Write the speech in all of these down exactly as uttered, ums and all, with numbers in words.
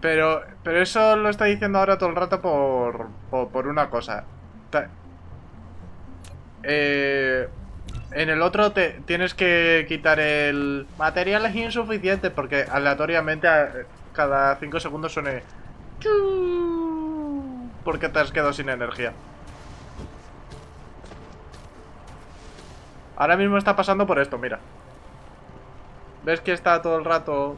Pero, pero eso lo está diciendo ahora todo el rato por, por, por una cosa. Ta eh, en el otro te tienes que quitar el... Material es insuficiente porque aleatoriamente a, cada cinco segundos suene... Porque te has quedado sin energía. Ahora mismo está pasando por esto, mira. ¿Ves que está todo el rato...?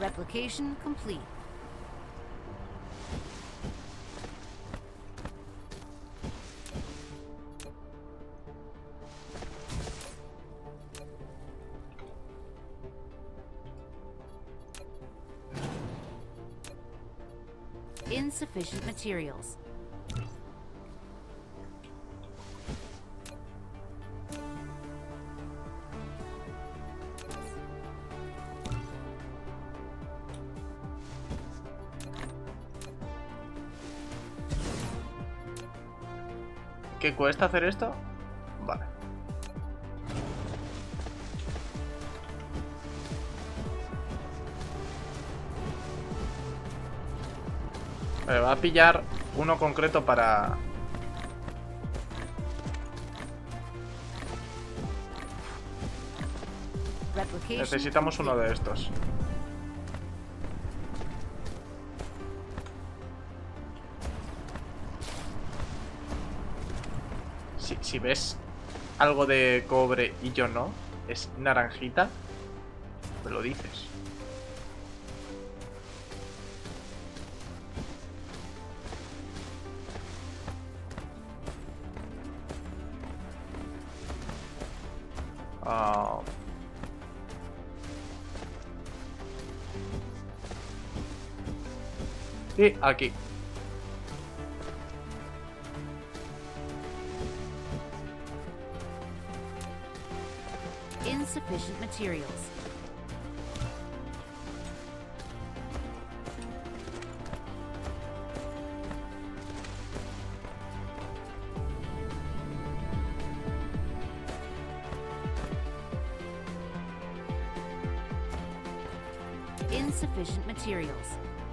Replication complete. Insufficient materials. ¿Qué cuesta hacer esto? Vale. Vale, va a pillar uno concreto para... Necesitamos uno de estos. Si, si ves algo de cobre y yo no, es naranjita, me lo dices. Oh. Y aquí. Insufficient materials. Insufficient materials.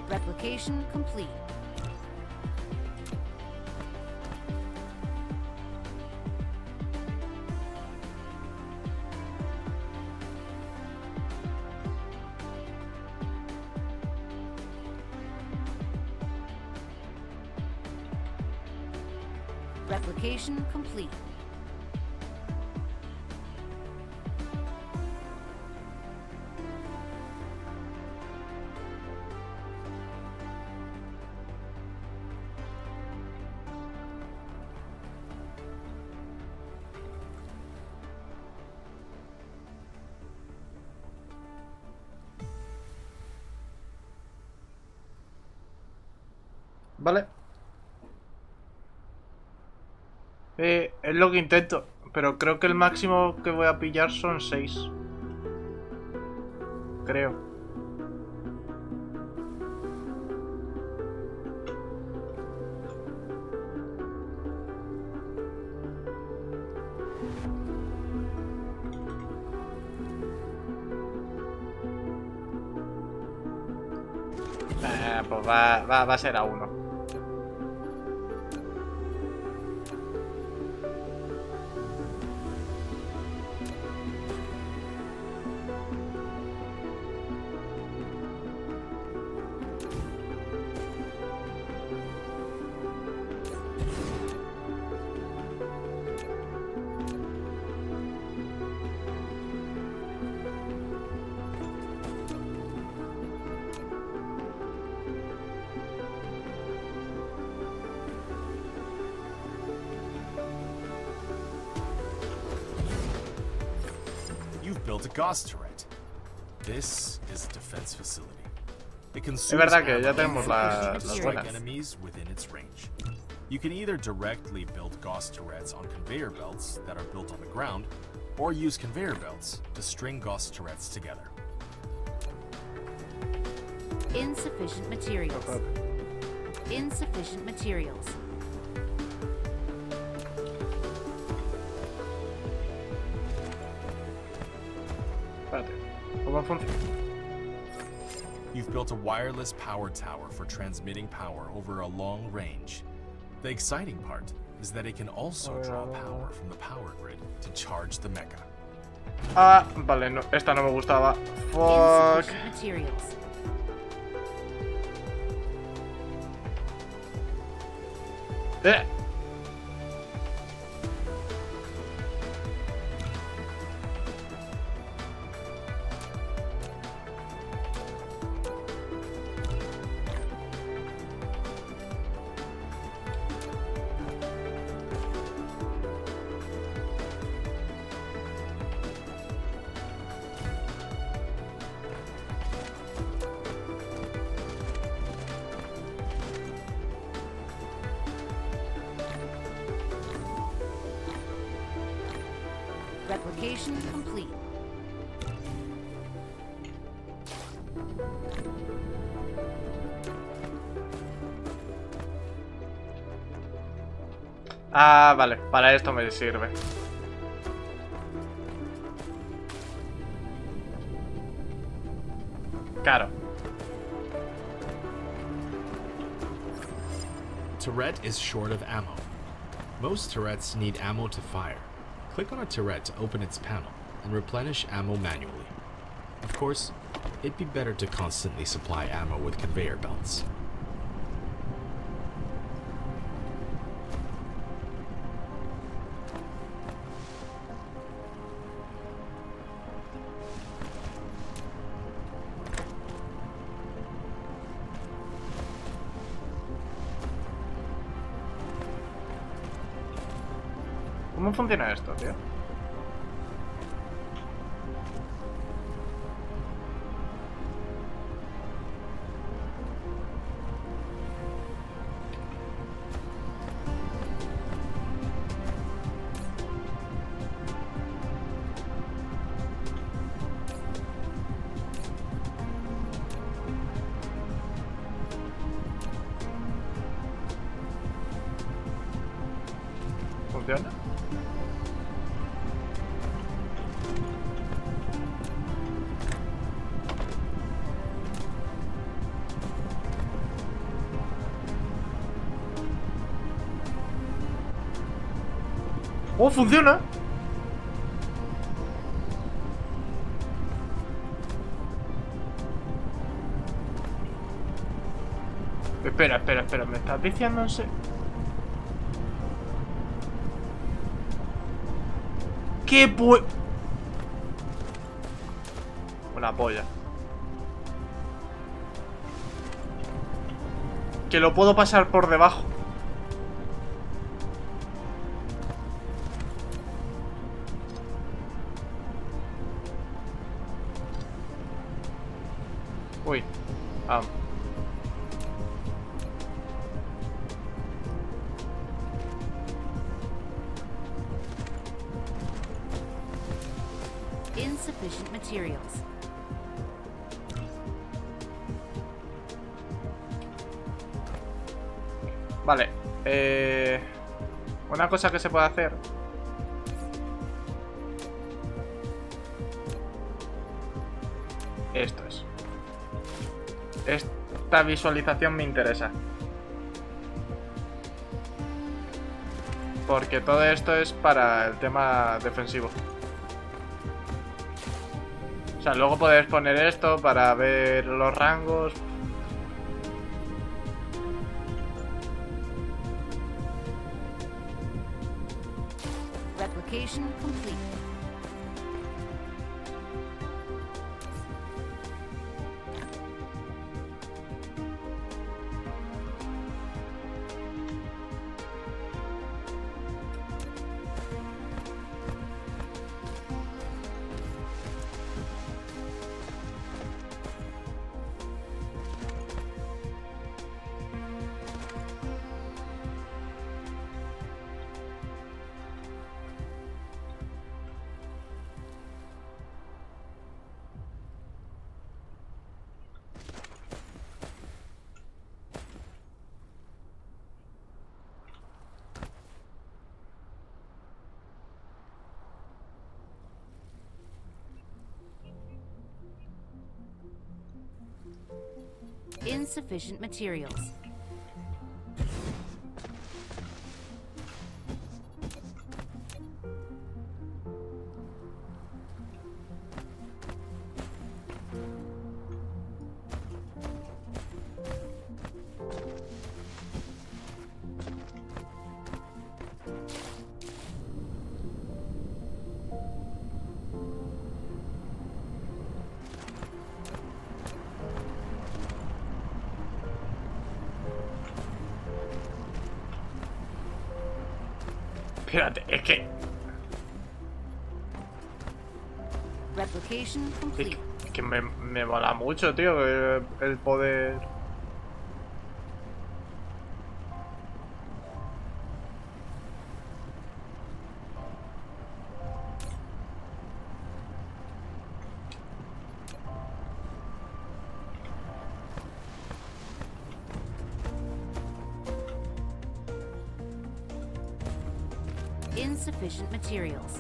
Replication complete. Replication complete. Vale. Eh, es lo que intento, pero creo que el máximo que voy a pillar son seis. Creo. Eh, pues va, va, va a ser a uno. Es verdad que ya tenemos la, las buenas. You can either directly build Gauss turrets on conveyor belts that are built on the ground, or use conveyor belts to string Gauss turrets together. Insufficient materials. Insufficient materials. Espérate. ¿Cómo funciona? You've built a wireless power tower for transmitting power over a long range. The exciting part is that it can also uh... draw power from the power grid to charge the mecha. Ah, vale, no, esta no me gustaba. Fuck. Eh. Replication complete. Ah, vale, para esto me sirve. Claro. Turret is short of ammo. Most turrets need ammo to fire. Click on a turret to open its panel and replenish ammo manually. Of course, it'd be better to constantly supply ammo with conveyor belts. ¿Cómo funciona esto, tío? ¿Funciona? ¡Oh, funciona! Espera, espera, espera, me estás diciendo en serio. ¡Qué pu... una polla! Que lo puedo pasar por debajo. Uy, ah. Insufficient materials. Vale, eh, una cosa que se puede hacer. Esto es. Esta visualización me interesa, porque todo esto es para el tema defensivo. O sea, luego podéis poner esto para ver los rangos. Replication complete. insufficient materials. Espérate, es que... Es que, es que me, me mola mucho, tío, el, el poder... Insufficient materials.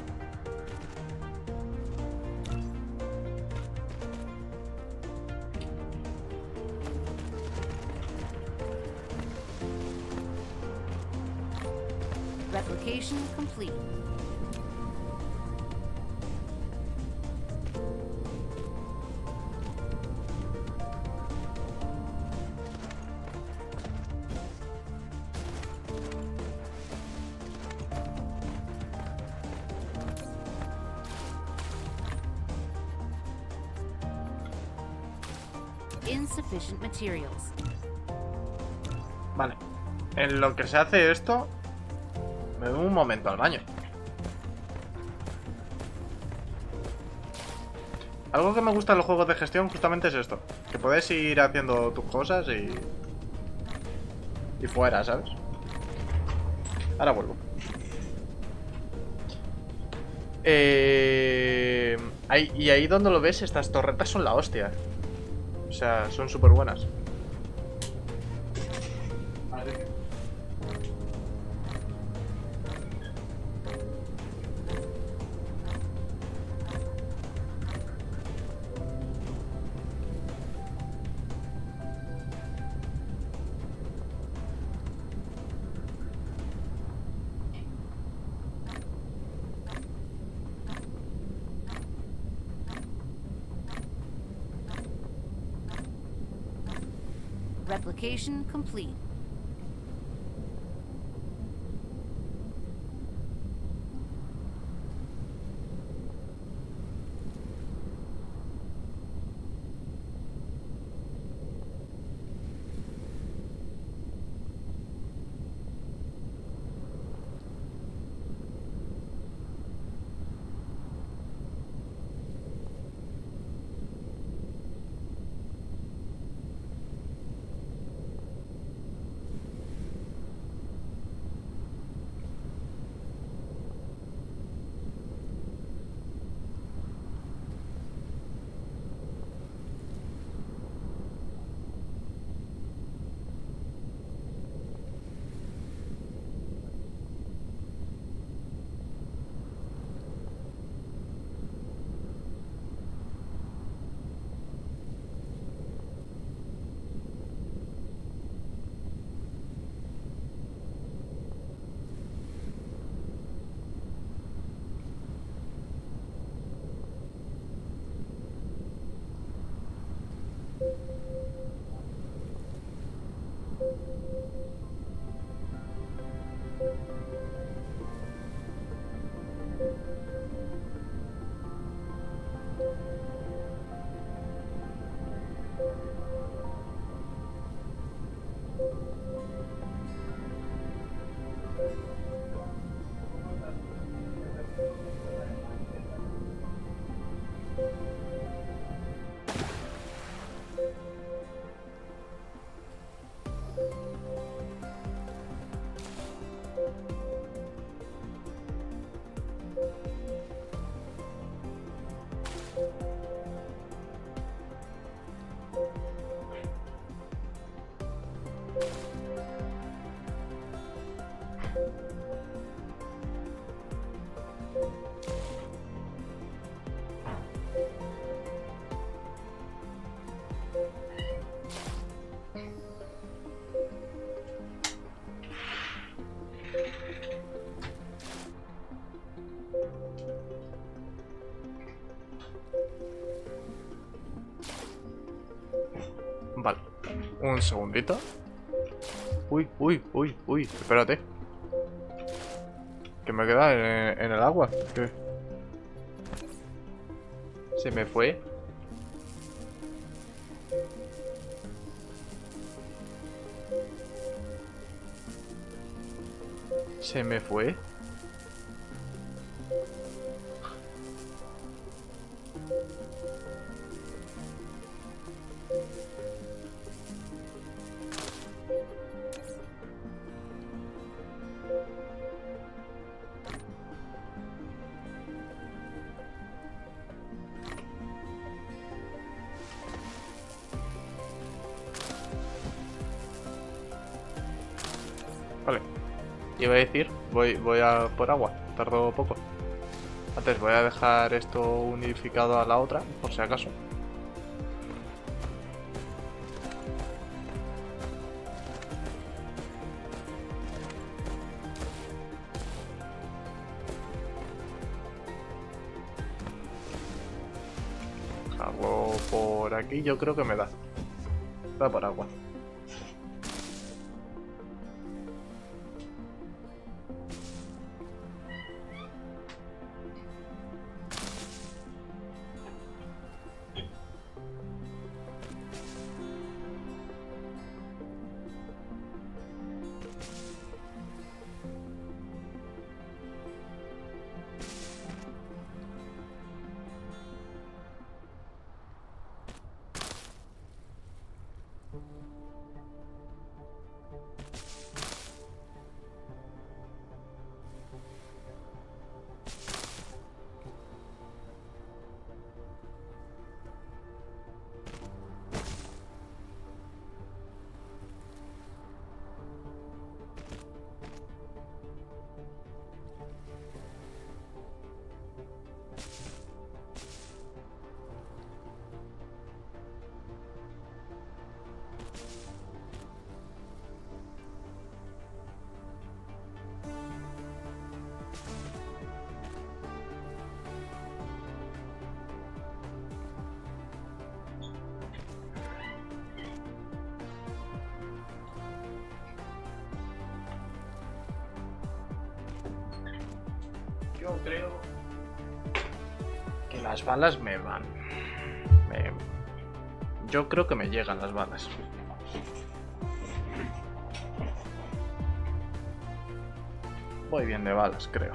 Replication complete. Insufficient materials. Vale, en lo que se hace esto, me voy un momento al baño. Algo que me gusta en los juegos de gestión justamente es esto, que puedes ir haciendo tus cosas y... y fuera, ¿sabes? Ahora vuelvo. Eh... Ahí, y ahí donde lo ves, estas torretas son la hostia. O sea, son súper buenas. Vale. Replication complete. Un segundito. Uy, uy, uy, uy. Espérate. Que me queda en, en el agua. ¿Qué? Se me fue. Se me fue. Vale. Iba a decir, voy, voy a por agua, tardo poco. Antes voy a dejar esto unificado a la otra, por si acaso. Hago por aquí, yo creo que me da. Da por agua. Yo creo que las balas me van. Me... Yo creo que me llegan las balas. Voy bien de balas, creo.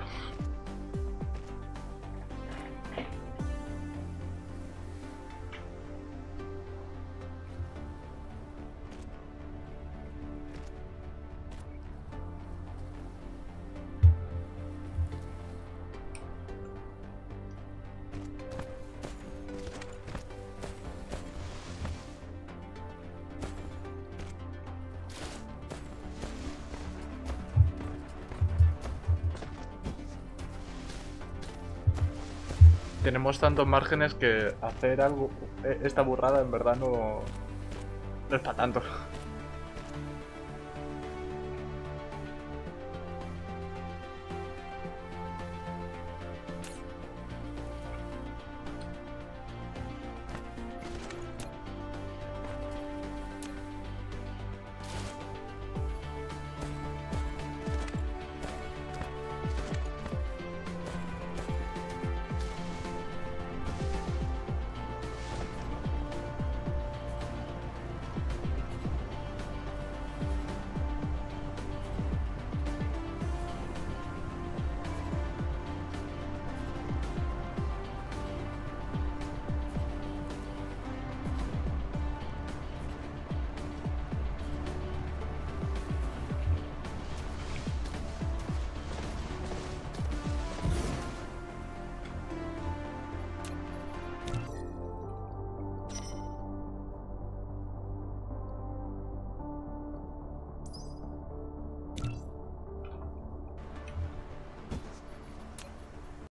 Tenemos tantos márgenes que hacer algo, esta burrada en verdad no, no es para tanto.